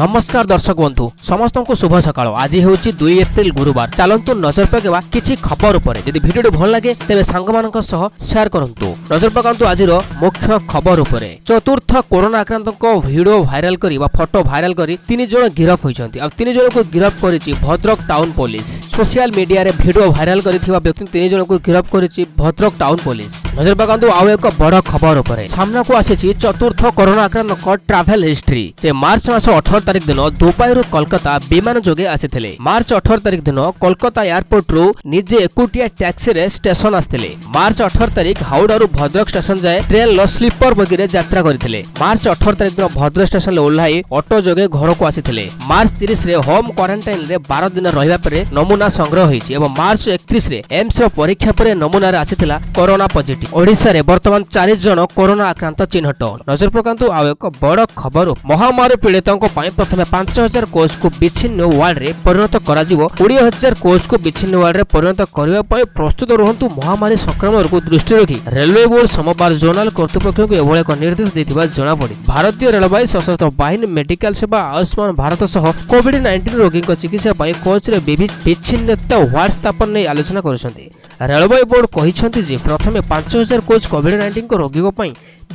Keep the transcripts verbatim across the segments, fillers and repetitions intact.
नमस्कार दर्शक बंधु समस्त को शुभ सका। आज हूँ दुई एप्रिल गुरुवार। चलतु नजर पकेवा किछि खबर उपर। यदि वीडियो भल लगे तेरे सांग मानक सह शेयर करंतु। नजर पकांतु आज मुख्य खबर उपर। चतुर्थ कोरोना आक्रांत भिडियो भाइराल करी फटो भाइराल करी तीन जन गिरफ होइछन्ति। अब तीन जन को गिरफ करिछि Bhadrak town police. Social media रे भिडियो भाइराल करिथिबा व्यक्ति तीन जन को गिरफ करिछि भद्रक टाउन पुलिस। नजर पकांतु आउ एक बड़ खबर उपर। सामना को आसीछि चतुर्थ कोरोना आक्रांत ट्रैवल हिस्ट्री। से मार्च मास अठारह तारिख दिन दुबई रु कोलकाता विमान जोगे आसिथिले। मार्च अठारह तारिख दिन कोलकाता एयरपोर्ट रु निजे एकुटिया टैक्सी रे स्टेशन आसिथिले। मार्च अठारह तारिख हावड़ा रु भद्रक स्टेशन जाए ट्रेन लो स्लीपर बगी रे यात्रा करथिले। मार्च अठारह तारिख दिन भद्रक स्टेशन ले ओल्हाई ऑटो जोगे घर को आसिथिले। मार्च तीस रे होम क्वारंटाइन रे बारह दिन रहिबा परे नमूना संग्रह होईछि एवं मार्च इकतीस रे एम्स रो परीक्षा परे नमूना रे आसिथिला कोरोना पॉजिटिव। ओडिसा रे वर्तमान चार जन कोरोना आक्रांत चिन्हट। नजर पकांतु आ एक बड़ खबर। महामारी पीड़ितों प्रथम पांच हजार कोच को विच्छिन्न वार्ड में परिणत कर कोड़े हजार कोच को विच्छिन्न वार्ड में परिणत करने प्रस्तुत रुहतु। महामारी संक्रमण को दृष्टि रखी रेलवे बोर्ड सोमवार जोनाल कर्तृपक्ष को एक निर्देश देथिबा जना पड़ी। भारतीय रेलवे सशस्त्र बाहिनी मेडिकल सेवा आयुष्मान भारत सह कोविड नाइंटीन रोगी चिकित्सा कोच रे विच्छिन्नता वार्ड स्थापन नहीं आलोचना करछन्ति। रेलवे बोर्ड कहिछन्ति जे प्रथम पांच हजार कोच कोविड नाइंटीन रोगी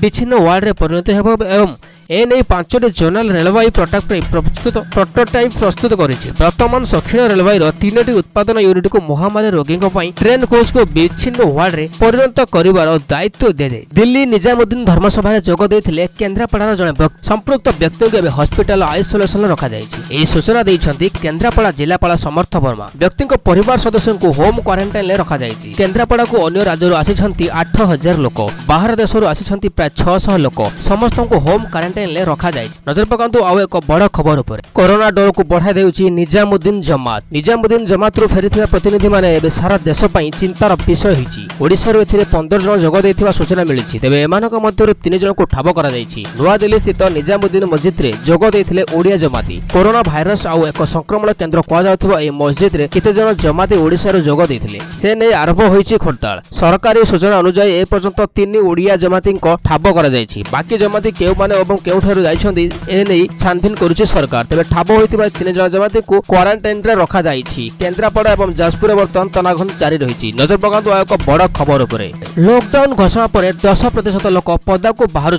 विच्छिन्न वार्ड में परिणत हेबो एवं एने पांचोटी जोनाल रेलवे प्रोडक्ट प्रस्तुत प्रोटोटाइप प्रस्तुत करिछि। वर्तमान दक्षिण रेलवे रो तीनोटी उत्पादन यूनिट को महामारी रोगी ट्रेन कोच को विच्छिन्न वार्ड में परिणत करिवार दायित्व दिजाई। दिल्ली निजामुद्दीन धर्मसभा जोग देथिले केन्द्रापड़ार जने व्यक्ति। संप्रक्त व्यक्ति को हस्पिटाल आइसोलेसन रखा जायछि। सूचना दैछन्ति केन्द्रापड़ा जिलापाल समर्थ वर्मा। व्यक्ति को परिवार सदस्य को होम क्वारंटाइन रखा जायछि। केन्द्रापड़ा को अन्य राज्य रो आछन्ति आठ हजार लोक। बाहर देश रो आछन्ति प्राय छह सौ लोक। समस्त को होम क्वारंटाइन ले रखा जाए। नजर पकांतु आउ एक बड़ खबर उपर। कोरोना डर को बढ़ाई देउछि निजामुद्दीन जमात। निजामुद्दीन जमात रो फेरिथिबा प्रतिनिधि माने एबे सारा देश पई चिंतार विषय हिछि। ओडिसा रो एथिरे पंद्रह जन जोग दैथिबा सूचना मिलिछि। तबे एमानक मध्यरु तीन जन को ठाब करा जायछि। नुवा दिल्ली स्थित निजामुद्दीन मस्जिद रे जोग दैथिले ओडिया जमाती। कोरोना भाइरस आउ एक संक्रमण केंद्र कोआ जाउथिबा ए मस्जिद रे केते जन जमाती ओडिसा रो जोग दैथिले से नै आरंभ होइछि खडताल। सरकारी सूचना अनुसार ए पर्यंत तीन ओडिया जमाती को ठाब करा जायछि। बाकी जमाती केउ माने एवं केउ छानबीन करुचे सरकार। तेरे ठाब होता तीन जन जमाती को क्वारंटाइन रखा जायछि। केन्द्रापड़ा एवं जाजपुर बर्तमान तनाघन जारी रही। नजर पकांतु एक बड़ खबर उपरे। लॉकडाउन घोषणा पर दस प्रतिशत लोक पदा को बाहर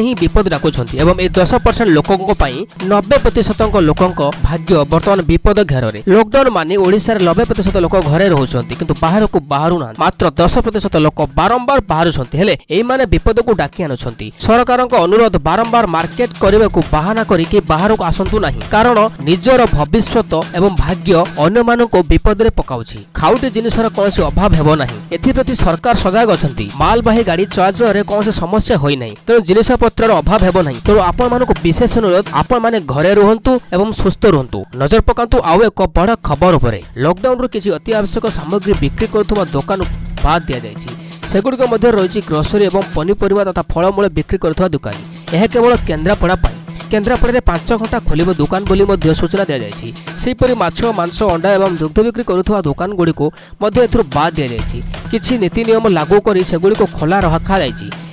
ही विपद डाकुछन्ति एवं ए दस परसेंट लोक नब्बे प्रतिशत लोक भाग्य बर्तमान विपद घेर में। लॉकडाउन मानी ओडिशा रे नब्बे प्रतिशत लोक घरे रहुछन्ति किंतु बाहर को बाहर ना। मात्र दस प्रतिशत लोक बारंबार बाहरुछन्ति हेले एई माने विपद को डाकी आनुछन्ति। सरकार अनुरोध बारंबार मार्केट करने को बाहाना करके बाहर को आसतु ना कारण निजर भविष्य एवं भाग्य अन्य मान को विपद में पकाउछि। खाउटी जिनसर कौन अभाव हेबो नाही एथिप्रति सरकार सजग अछन्ति। मालवाही गाड़ी चलाचल में कौन समस्या होई नाही तेणु जिनस पत्र अभाव हेबो नाही। तेणु आपण मानक विशेष अनुरोध आपण माने घरे रुहंतु एवं सुस्थ रुहंतु। नजर पकांतु आउ एक बड़ खबर उपरे। लॉकडाउन रो किछि अति आवश्यक सामग्री बिक्री करुवा दुकान बाद दिया जायछि। सेगुड़िक मध्य रही ग्रोसरी और पनीपरिया तथा फलमूल बिक्री करुवा दुकानी। यह केवल केन्द्रापड़ा केन्द्रापड़ा में पांच घंटा खोल दुकान बोली सूचना दी जाएगी। सेपरी माछ मांस अंडा और दुग्ध बिक्री करुवा दुकान गुड़ी को बाद दि जाएगी। किसी नीति नियम लागू कर सेगुड़ी को खोला रखा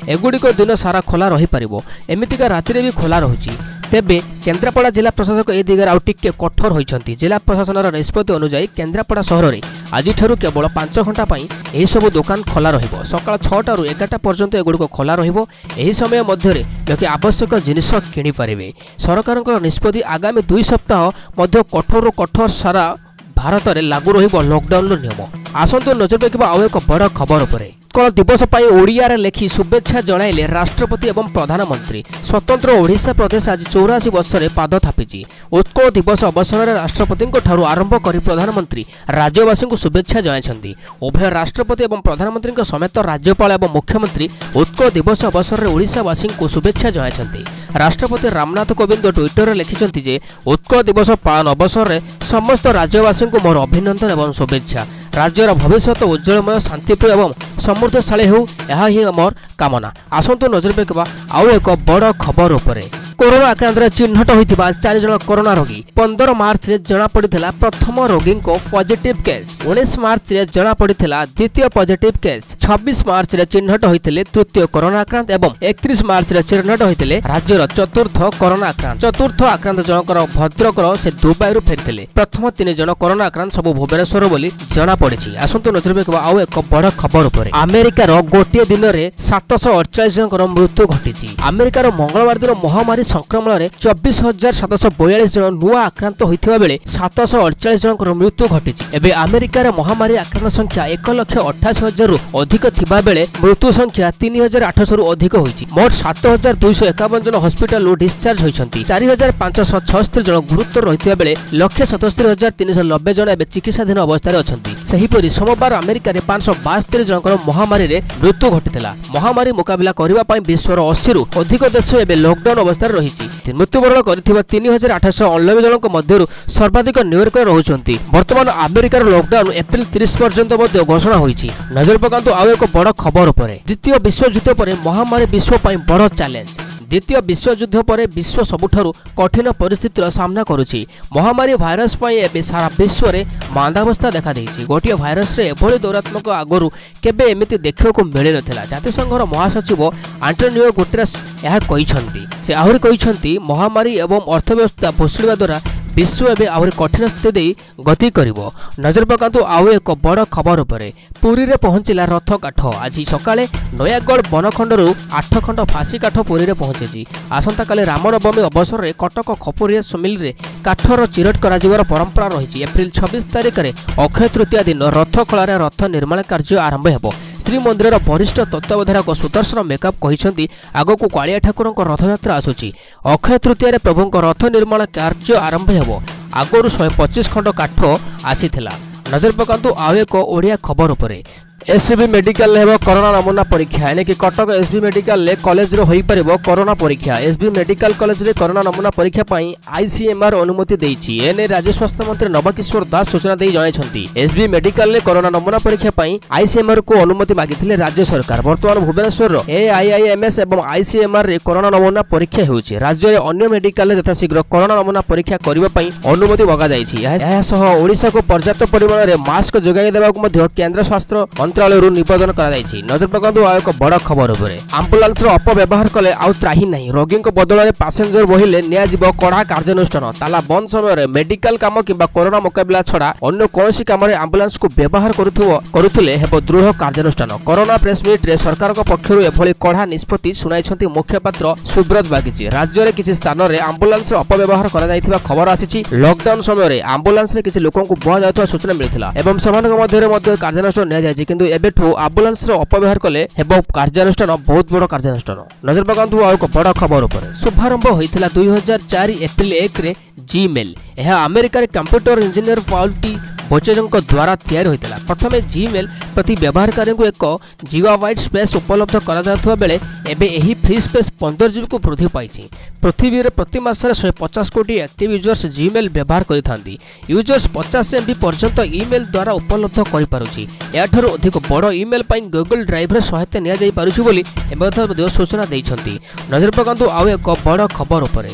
एगुड़ी को दिन सारा खोला रही पारिबो। एमितिका राति रे भी खोला रहुछि। तेबे केन्द्रापड़ा जिला प्रशासक ए दिगरे आउ टिके कठोर होइछन्ति। जिला प्रशासन निष्पत्ति अनुसार केन्द्रापड़ा सहर में आज केवल पांच घंटा यह सब दुकान खोला रहिबो। सकाळ छह टा रु ग्यारह टा पर्यंत एगुड़ी को खोला रहिबो। एही समय मध्यरे लोके आवश्यक जिनिष किनि पारिबे। सरकारक निष्पत्ति आगामी दुई सप्ताह मध्य कठोर कठोर सारा भारत में लागू रहिबो लॉकडाउन रो नियम। आसंतु नजर पकेबा आउ एक बड़ खबर उपरे। कोरोना दिवस पर ओडिया रे लिखि शुभेच्छा जणाइले राष्ट्रपति एवं प्रधानमंत्री। स्वतंत्र ओडिशा प्रदेश आज चौरासी वर्ष में पाद थापिछि। उत्कल दिवस अवसर में राष्ट्रपति आरंभ कर प्रधानमंत्री राज्यवासी को शुभेच्छा जणाइछन्ति। उभय राष्ट्रपति एवं प्रधानमंत्री समेत राज्यपाल एवं मुख्यमंत्री उत्कल दिवस अवसर में ओडिशावासी को शुभेच्छा जणाइछन्ति। राष्ट्रपति रामनाथ कोविंद ट्विटर में लिखिछन्ति जे उत्कल दिवस पालन अवसर में समस्त राज्यवासी को मोर अभिनंदन एवं शुभेच्छा। राज्यर भविष्य उज्जवलमय शांतिप्रिय एवं समृद्धशाली हो यही आमर कामना। आसंतु नजर पकेबा आउ एक बड़ खबर उपरे। कोरोना आक्रांतर चिन्हट होता चार जन कोरोना रोगी पंदर मार्च में जना पड़ा प्रथम रोगी पॉजिटिव केस उन्नीस मार्च में जना पड़ा द्वितीय पॉजिटिव केस छब्बीस मार्च में चिन्हट होते तृतीय कोरोना आक्रांत और एकतीस मार्च में चिन्हट होते राज्यर चतुर्थ कोरोना आक्रांत चतुर्थ आक्रांत जनकर भद्रक से दुबई फेरी प्रथम तीन जन कोरोना आक्रांत सब भुवनेश्वर बोली जना पड़ी आसतु नजर पकड़ा आउ एक बड़ खबर पर अमेरिकार गोटे दिन में सातश अड़चाश जन मृत्यु घटी अमेरिकार मंगलवार दिन महामारी संक्रमण में चौबीस हजार सातश बयालीस जन नुआ आक्रांत होता बेले सातश अड़चाश जन मृत्यु घटी एवं अमेरिकार महामारी आक्रांत संख्या एक लक्ष अठाशी हजार अधिक थिबा बेले मृत्यु संख्या तीन हजार आठश रु अधिक होती मोट सात हजार दुईश एकावन जन हस्पिटाल डिस्चार्ज होती चार हजार पांचश छस्तरी जन गुरुतर रही बेले लक्षे सतस्तरी हजार तीन शह नब्बे जन एवं चिकित्साधीन अवस्था अच्छा सेहीपरि सोमवार अमेरिका में पांचश बास्तरी जनकर महामारी में मृत्यु घटी महामारी मुकाबला करने विश्वर अशी रु अधिक देश एवं लकडाउन अवस्था रही मृत्युवरण कर तीन हजार आठश अनबे जन सर्वाधिक न्यूयॉर्क रही बर्तमान अमेरिकार लकडाउन एप्रिल तीस पर्यंत घोषणा होती नजर पकातु आउ एक बड़ खबर पर द्वितीय विश्वयुद्ध पर महामारी विश्व पर बड़ चैलेंज द्वितीय विश्वयुद्ध पर विश्व सबुठारु कठिन परिस्थितिर सामना करुछि महामारी भाइरस पई एबे सारा विश्व रे मांदावस्था देखा देछि गोटे भाइरस रे एभली दौरात्मक आगरु केबे एमिति देखबाकू मिले नथिला जातिसंघर महासचिव आंटोनियो गुटेरेस यह कहिसंती से आहुरी कहिसंती महामारी एवं अर्थव्यवस्था भुसुड़िबा द्वारा विश्व एवं आहरी कठिन स्थिति गति कर नजर पकातु आउ एक बड़ खबर पर पुरी में पहुंचला रथ काठ आज सकाले नयागढ़ बनखंडर आठ खंड फासी काठ पुरी में पहुंची आसंता काले रामनवमी अवसर में कटक खपुरिया मिल में काठर चिरट कर परंपरा रही एप्रिल छब्बीस तारीख में अक्षय तृतीया दिन रथ खलार रथ निर्माण कार्य आरंभ हो श्रीमंदिर वरिष्ठ तत्वावधायक सुदर्शन मेकअप कहते आगक कालिया ठाकुर रथयात्रा आसूची अक्षय तृतीय प्रभु रथ निर्माण कार्य आरंभ हो आगु शहे पचिश खंड काठ आसी नजर पकातु आउ एक ओडिया खबर पर एसबी मेडिकल हेबो कोरोना नमूना परीक्षा यानी कि कटक एसबी मेडिकल ले कॉलेज रो होई परबो कोरोना परीक्षा एसबी मेडिकल कॉलेज रे कोरोना नमूना परीक्षा पई आईसीएमआर अनुमति देछि एने राज्य स्वास्थ्य मंत्री नवकिशोर दास सूचना देई जणाइ छथि एसबी मेडिकल ले कोरोना नमूना परीक्षा पई आईसीएमआर को अनुमति मागिथिले राज्य सरकार वर्तमान भुवनेश्वर रो एआईआईएमएस एवं आईसीएमआर रे कोरोना नमूना परीक्षा हेउछि राज्य रे अन्य मेडिकल ले यथाशीघ्र कोरोना नमूना परीक्षा करबा पई अनुमति मागा जायछि एहा सह ओडिसा को पर्याप्त परिमाण रे मास्क जोगाइ देबा को मध्य केंद्र स्वास्थ्य मंत्रालय निवेदन कराई नजर पकातु आउ एक बड़ खबर पर आंबुलांस अपव्यवहार कले आउ त्राही नहीं रोगी बदल पासेंजर बोहिले नियाजिब कड़ा कार्यानुष्ठान ताला बंद समय मेडिकल काम किंबा कोरोना मुकाबला छड़ा अन्य कौनसी काम रे आंबुलांस को व्यवहार करुथिले हेबो दृढ़ कार्यानुष्ठान कोरोना प्रेस मिट रे सरकार पक्षरु एभली कड़ा निष्पत्ति सुनाइछंती मुख्यपात्र सुब्रत बागची राज्य रे किछि स्थान रे आंबुलांस अपव्यवहार करा खबर आसीछि लॉकडाउन समय रे आंबुलांस रे किछि लोकंकु बुहा जायथवा सूचना मिलिथिला एवं समानक मध्यरे मध्य कार्यानुष्ठान निया जायछि किंतु एबेठो आंबुलांस अपव्यवहार कले हेबो कार्यानुष्ठान बहुत बड़ कार्यानुष्ठान नजर पकातु आउ एक बड़ खबर पर शुभारंभ होइथिला दो हज़ार चार एप्रिल एक रे जीमेल यह अमेरिका रे कंप्यूटर इंजीनियर पाउल टी बोचेजन द्वारा तैयार होता प्रथम जीमेल प्रति व्यवहारकारी को एक जीगाबाइट स्पेस उपलब्ध करा बेले एबे एही फ्री स्पेस पंद्रह जीबी को वृद्धि पाई पृथ्वी में प्रति मासरे शहे पचास कोटी एक्टिव यूजर्स जीमेल व्यवहार करते यूजर्स पचास एमबी पर्यंत ईमेल द्वारा उपलब्ध कर अधिक बड़ ईमेल गूगल ड्राइव में सहायता नि सूचना देती नजर पकातु आउ एक बड़ खबर पर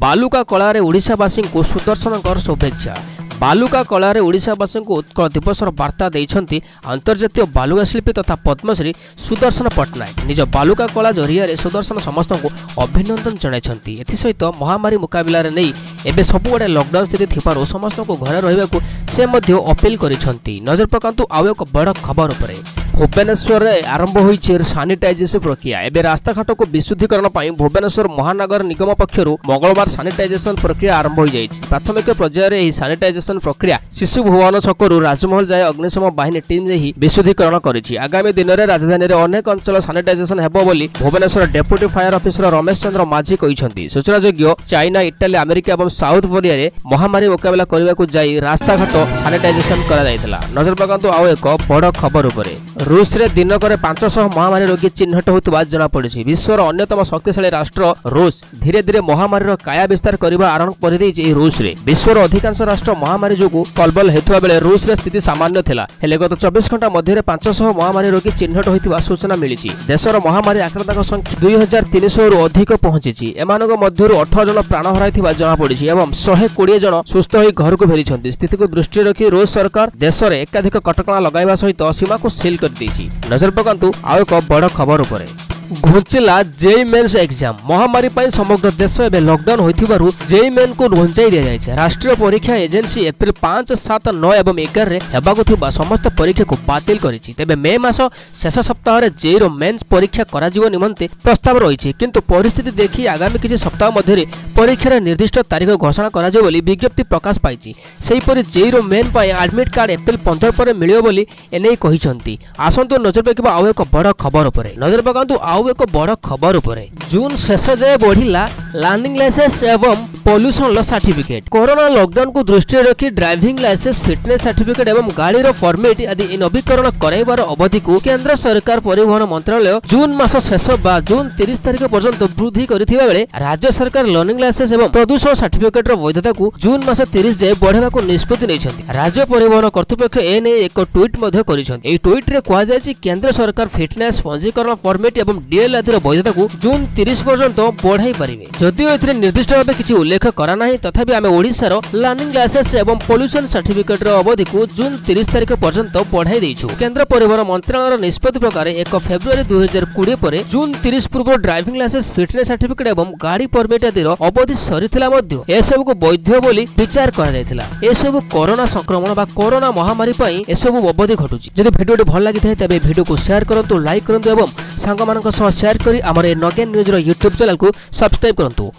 बालुका कला रे ओडिशावासी को सुदर्शन कर शुभेच्छा बालुका कला रे ओडिशावासी को उत्कल दिवसर वार्ता देइछंती अंतर्जातीय बालुका शिल्पी तथा पद्मश्री सुदर्शन पट्टनायक निज बालुका कला जरिया सुदर्शन समस्त को अभिनंदन जणाइछंती एथि सहित महामारी मुकाबला रे नै एबे सबुआडे लॉकडाउन स्थिति थिपारो समस्त को घरे रहिबाकू से मध्य अपील करिछंती नजर पकातु आउ एक बड़ खबर उपरे भुवनेश्वर में आरंभ होई सानिटाइजेशन प्रक्रिया एवं रास्ता घाट को विशुद्धीकरण पर भुवनेश्वर महानगर निगम पक्षर मंगलवार सानिटाइजेशन प्रक्रिया आरंभ हो जाएगी प्राथमिक पर्यायर यह सानिटाइजेशन प्रक्रिया शिशु भुवन छकु राजमहल जाए अग्निशम बाहिनी टीम ही विशुद्धीकरण करी आगामी दिन में राजधानी में अनेक अंचल सानिटाइजेशन हेबो बोली Bhubaneswar deputy fire officer Ramesh Chandra Majhi कहिसंती सूचनाजोग्य चाइना इटाली अमेरिका और साउथ कोरिया रे महामारी मुकाबला करने को जाई रास्ता घाट सानिटाइजेशन करा जायतिला नजर पकातु आउ एक बड़ खबर उपरे रूस रे दिनकर पांच सौ महामारी रोगी चिन्हट होता जनापड़ी। विश्वर अन्यतम शक्तिशाली राष्ट्र रूस धीरे धीरे महामारी काया विस्तार करने आरंभ कर रूस रे विश्वर अधिकांश राष्ट्र महामारी जो कलबल होता बेले रूस रे स्थिति सामान्य था। गत चौबीस घंटा मध्य पांच सौ महामारी रोगी चिन्हट होता सूचना मिली। देशर महामारी आक्रांत संख्या दुई हजार तीन सौ रु अधिक पहुंची। एम मध्य अठारह जन प्राण हर जनापड़ी एवं शहे कोड़े जन सुस्थ हो घर को फेरी। स्थित को दृष्टि रखी रूस सरकार देश में एकाधिक कटकणा लगाया सहित सीमा को सील कर दी। नजर पकांतु आउ एक बड़ खबर उपरे। घुंचिला जेई मेन्स एग्जाम महामारी पर समग्र देश एवं लॉकडाउन हो जेई मेन को घुंचाई दि जाए। राष्ट्रीय परीक्षा एजेन्सी एप्रिल पांच सात नौ एवं एगार होगा समस्त परीक्षा को बातिल कर तेज मे मास शेष सप्ताह में जेईर मेन्स परीक्षा कर निमंते प्रस्ताव रही। किंतु परिस्थिति देखी आगामी किसी सप्ताह मध्य परीक्षार निर्दिष्ट तारीख घोषणा कर विज्ञप्ति प्रकाश पाई। सेहीपरि जेईर मेन पर आडमिट कार्ड एप्रिल पंद्रह पर मिले एने कहते। आसतु नजर पकड़ा आउ एक बड़ खबर उपर। नजर पकांतु आउ एक बड़ खबर उपरे। जून शेष जाए बढ़िला लर्निंग लाइसेंस एवं पॉल्यूशन सर्टिफिकेट। कोरोना लॉकडाउन को दृष्टि रखी ड्राइविंग लाइसेंस फिटनेस सर्टिफिकेट एवं गाड़ी फॉर्मेट आदि नवीकरण कराइबार अवधि को केंद्र सरकार परिवहन मंत्रालय जून मास शेष बा जून तीस तारीख पर्यंत वृद्धि करथिबा बेले राज्य सरकार लर्निंग लाइसेंस एवं प्रदूषण सर्टिफिकेट रो वैधता को जून मास तीस जाए बढ़ेबा को निष्पत्ति नेछथि। राज्य परिवहन कर्तृपक्ष एने एक ट्वीट मध्य करिसथि। एई ट्वीट रे कहल जाय जे केंद्र सरकार फिटनेस पंजीकरण फॉर्मेट एवं डीएल आदि वैधता को जून तीस पर्यंत बढ़ाई पारिबे। जदियो एथिरे निर्दिष्ट भाव किछि उल्लेख करा नाही तथापि आमे ओडिसा रो लर्निंग लाइसेंस एवं पॉल्यूशन सर्टिफिकेट रो अवधि को जून तीस तारीख पर्यंत बढ़ाई दैछु। केंद्र परिवहन मंत्रालय रो निष्पत्ति प्रकार एक फरवरी दो हजार बीस परे जून तीस पूर्व ड्राइविंग लाइसेंस फिटनेस सर्टिफिकेट एवं गाड़ी परमिट आदि रो अवधि सरिथिला मध्य ए सब को वैध बोली विचार करा जायतिला। ए सब कोरोना संक्रमण बा कोरोना महामारी पई ए सब अवधि घटुची। जदि भिडियो भल लागिथे तबे भिडियो को शेयर करंतु लाइक करंतु एवं सांगमानन को शेयर करी आमरे नगेन न्यूज रो यूट्यूब चैनल को सब्सक्राइब करंतु।